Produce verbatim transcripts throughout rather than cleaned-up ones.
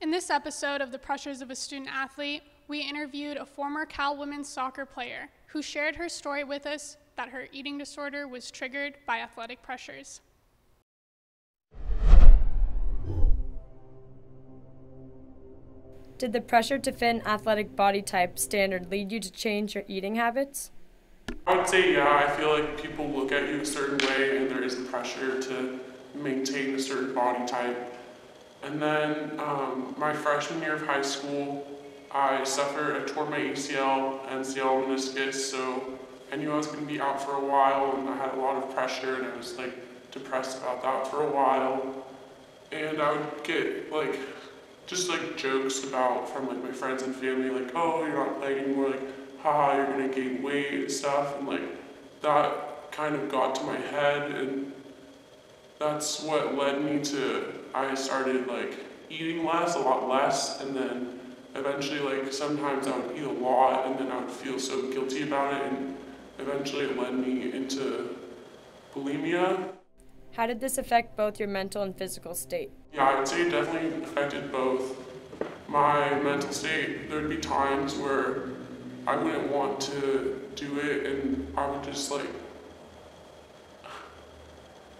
In this episode of The Pressures of a Student Athlete, we interviewed a former Cal women's soccer player who shared her story with us that her eating disorder was triggered by athletic pressures. Did the pressure to fit an athletic body type standard lead you to change your eating habits? I would say yeah. I feel like people look at you a certain way and there is the pressure to maintain a certain body type. And then um, my freshman year of high school, I suffered, I tore my A C L, M C L, meniscus, so I knew I was going to be out for a while and I had a lot of pressure and I was like depressed about that for a while. And I would get like just like jokes about from like my friends and family, like, oh, you're not playing anymore, like, haha, you're gonna gain weight and stuff, and like that kind of got to my head, and that's what led me to, I started like eating less, a lot less, and then eventually like sometimes I would eat a lot and then I would feel so guilty about it, and eventually it led me into bulimia. How did this affect both your mental and physical state? Yeah, I would say it definitely affected both. My mental state, there would be times where I wouldn't want to do it and I would just like,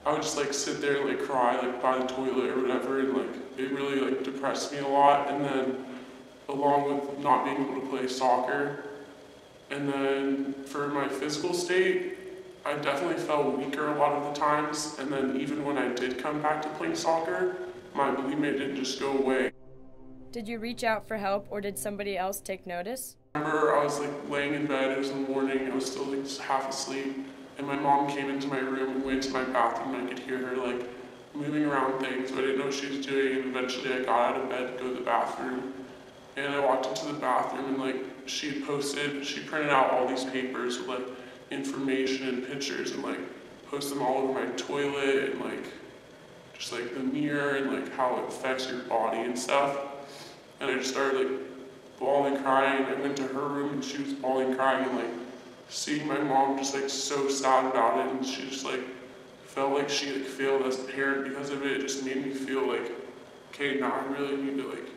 I would just like sit there and like cry like by the toilet or whatever, and like it really like depressed me a lot, and then along with not being able to play soccer. And then for my physical state, I definitely felt weaker a lot of the times, and then even when I did come back to playing soccer, my bulimia didn't just go away. Did you reach out for help, or did somebody else take notice? I remember I was like laying in bed, it was in the morning, I was still like just half asleep, and my mom came into my room and went to my bathroom, and I could hear her like moving around things, but I didn't know what she was doing, and eventually I got out of bed to go to the bathroom, and I walked into the bathroom, and like she had posted, she printed out all these papers with like information and pictures, and like post them all over my toilet, and like just like the mirror and like how it affects your body and stuff, and I just started like bawling, crying. I went to her room and she was bawling, crying, and like seeing my mom just like so sad about it, and she just like felt like she like failed as a parent because of it. It just made me feel like, okay, now I really need to like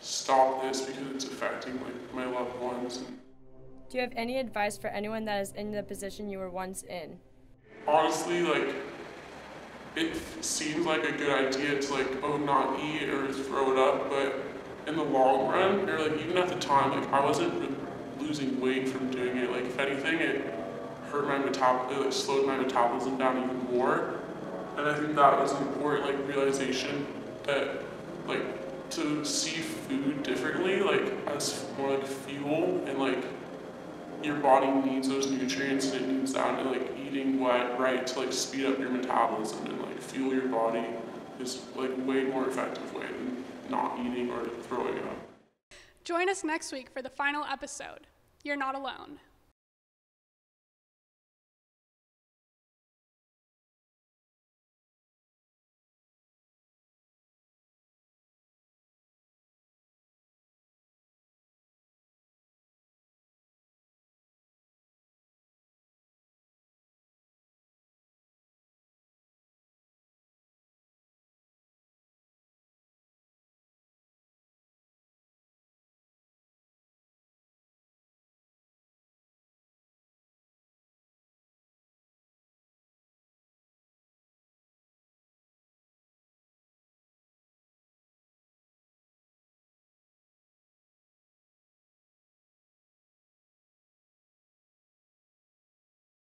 stop this because it's affecting like my loved ones. And do you have any advice for anyone that is in the position you were once in? Honestly, like, it seems like a good idea to like, oh, not eat or throw it up, but in the long run, or like even at the time, like I wasn't losing weight from doing it. Like if anything, it hurt my metabolism, like slowed my metabolism down even more. And I think that was an important like realization that like to see food differently, like as more like fuel, and like your body needs those nutrients and it needs that, and like eating what right to like speed up your metabolism and like fuel your body is like way more effective way than not eating or throwing up. Join us next week for the final episode. You're not alone.